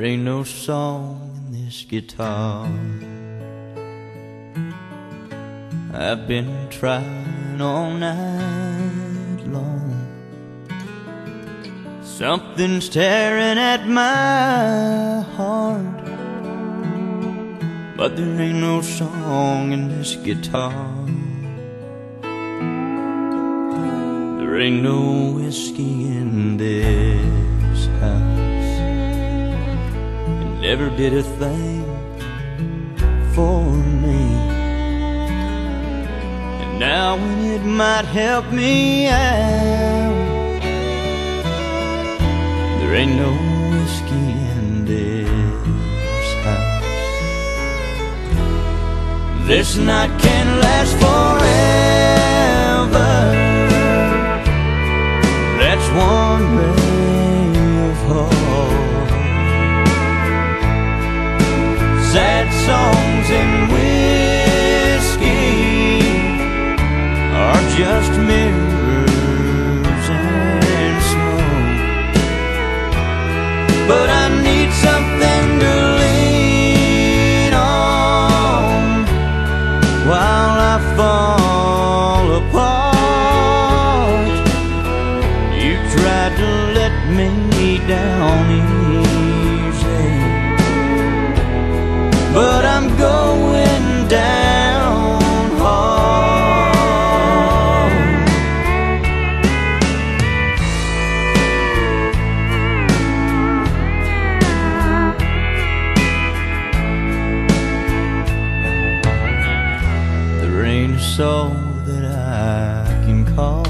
There ain't no song in this guitar. I've been trying all night long. Something's tearing at my heart, but there ain't no song in this guitar. There ain't no whiskey in this house, it never did a thing for me. And now when it might help me out, there ain't no whiskey in this house. This night can't last forever, that's one ray of hope. Sad songs and whiskey are just mirrors and smoke. But I need something to lean on while I fall apart. Tried to let me down easy, but I'm going down hard. There ain't a soul that I can call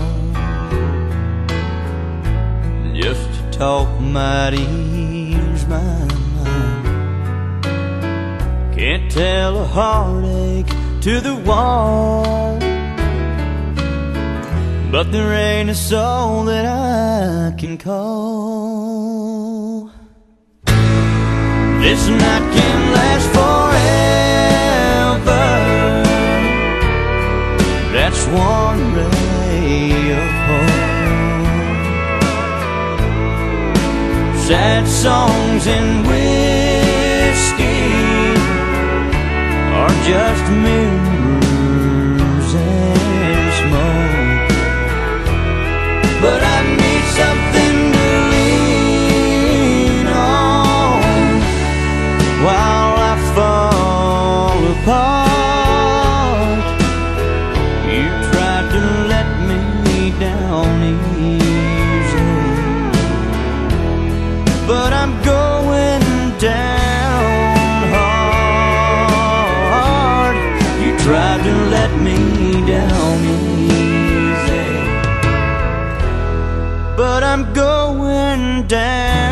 just to talk might ease my mind. Can't tell a heartache to the wall, but there ain't a soul that I can call. This night can last forever, that's one ray of hope. Sad songs and whiskey are just mirrors and smoke. But I need something to lean on while I fall apart. You tried to let me down easy, but I'm going down hard. You tried to let me down easy, but I'm going down.